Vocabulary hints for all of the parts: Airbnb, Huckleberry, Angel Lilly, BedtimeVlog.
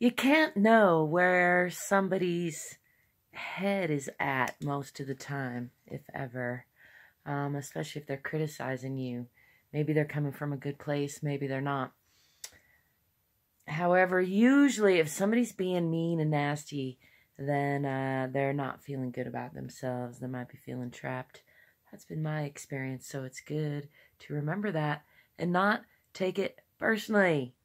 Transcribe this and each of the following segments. You can't know where somebody's head is at most of the time, if ever, especially if they're criticizing you. Maybe they're coming from a good place, maybe they're not. However, usually if somebody's being mean and nasty, then they're not feeling good about themselves. They might be feeling trapped. That's been my experience, so it's good to remember that and not take it personally.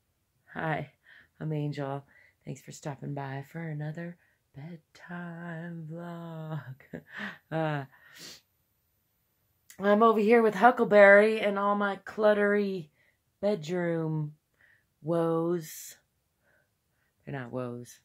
Hi, I'm Angel. Thanks for stopping by for another bedtime vlog. I'm over here with Huckleberry and all my cluttery bedroom woes. They're not woes.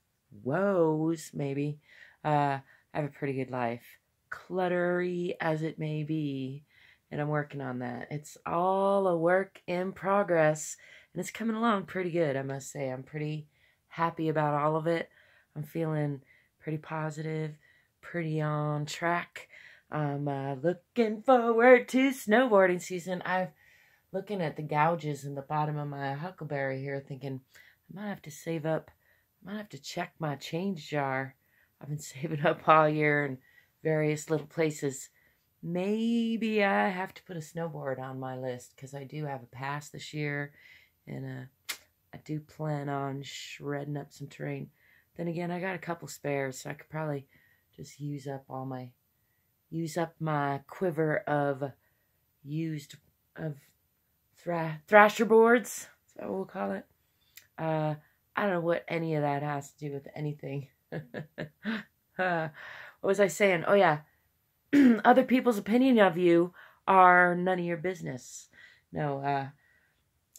Woes, maybe. I have a pretty good life. Cluttery as it may be. And I'm working on that. It's all a work in progress. And it's coming along pretty good, I must say. I'm pretty happy about all of it. I'm feeling pretty positive. Pretty on track. I'm looking forward to snowboarding season. I'm looking at the gouges in the bottom of my Huckleberry here, thinking I might have to save up. I might have to check my change jar. I've been saving up all year in various little places. Maybe I have to put a snowboard on my list because I do have a pass this year, and I do plan on shredding up some terrain. Then again, I got a couple spares, so I could probably just use up my quiver of thrasher boards. That's what we'll call it. I don't know what any of that has to do with anything. What was I saying? Oh, yeah. Other people's opinion of you are none of your business. No,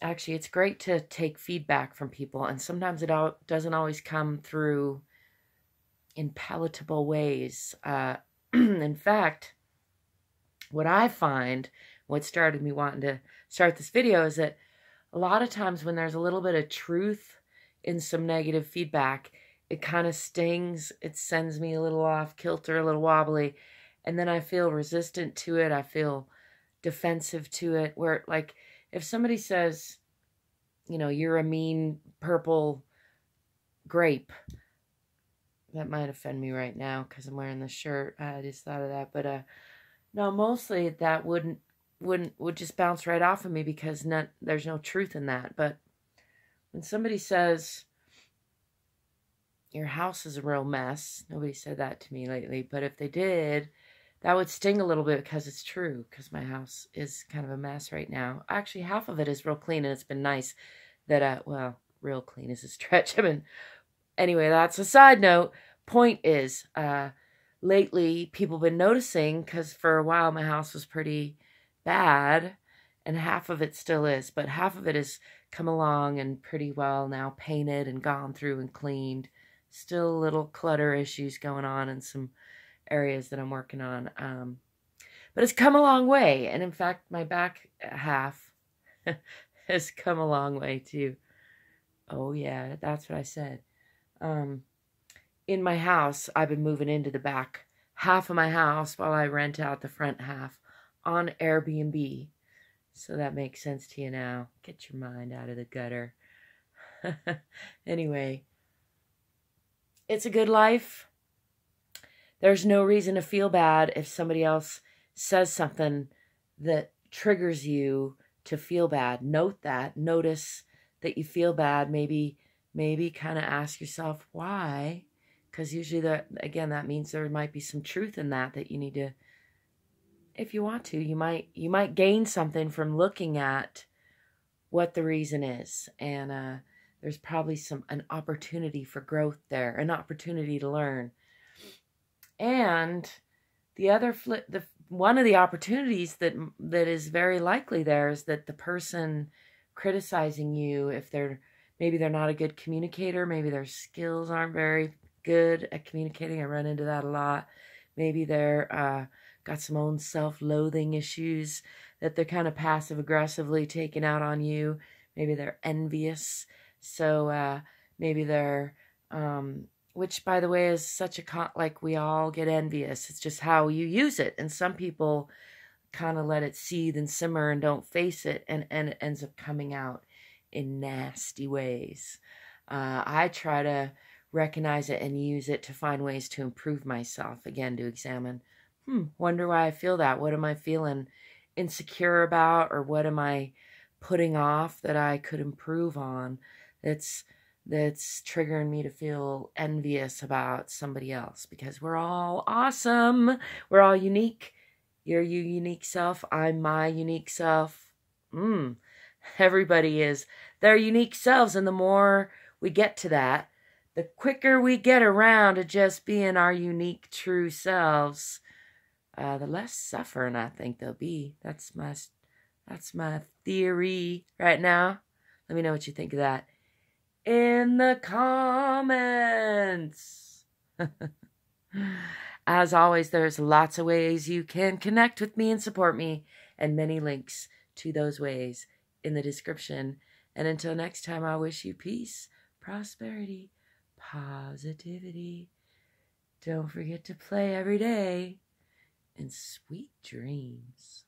actually, it's great to take feedback from people. And sometimes it doesn't always come through in palatable ways. In fact, what I find, what started me wanting to start this video is that a lot of times when there's a little bit of truth in some negative feedback, it kind of stings. It sends me a little off kilter, a little wobbly, and then I feel resistant to it. I feel defensive to it, where, like, if somebody says, you know, you're a mean purple grape, that might offend me right now because I'm wearing this shirt. I just thought of that, but no, mostly that would just bounce right off of me because there's no truth in that. But when somebody says, your house is a real mess, nobody said that to me lately, but if they did, that would sting a little bit because it's true, because my house is kind of a mess right now. Actually, half of it is real clean, and it's been nice that, well, real clean is a stretch. I mean, anyway, that's a side note. Point is, lately, people have been noticing, because for a while, my house was pretty bad, and half of it still is, but half of it is come along and pretty well now painted and gone through and cleaned. Still little clutter issues going on in some areas that I'm working on. But it's come a long way. And in fact, my back half has come a long way too. Oh yeah, that's what I said. In my house, I've been moving into the back half of my house while I rent out the front half on Airbnb. So that makes sense to you now. Get your mind out of the gutter. Anyway, it's a good life. There's no reason to feel bad if somebody else says something that triggers you to feel bad. Note that. Notice that you feel bad. Maybe kind of ask yourself why. Because usually, that means there might be some truth in that you need to, if you want to, you might gain something from looking at what the reason is. And there's probably an opportunity for growth there, an opportunity to learn. And one of the opportunities that is very likely there is that the person criticizing you, if maybe they're not a good communicator, maybe their skills aren't very good at communicating. I run into that a lot. Maybe they're got some own self-loathing issues that they're kind of passive-aggressively taking out on you. Maybe they're envious. So maybe they're, which, by the way, is such a, like, we all get envious. It's just how you use it. And some people kind of let it seethe and simmer and don't face it. And it ends up coming out in nasty ways. I try to recognize it and use it to find ways to improve myself. Again, to examine, wonder why I feel that. What am I feeling insecure about, or what am I putting off that I could improve on that's triggering me to feel envious about somebody else? Because we're all awesome. We're all unique. You're your unique self. I'm my unique self. Everybody is their unique selves. And the more we get to that, the quicker we get around to just being our unique true selves, the less suffering I think there'll be. That's my theory right now. Let me know what you think of that in the comments. As always, there's lots of ways you can connect with me and support me, and many links to those ways in the description. And until next time, I wish you peace, prosperity, positivity. Don't forget to play every day, and sweet dreams.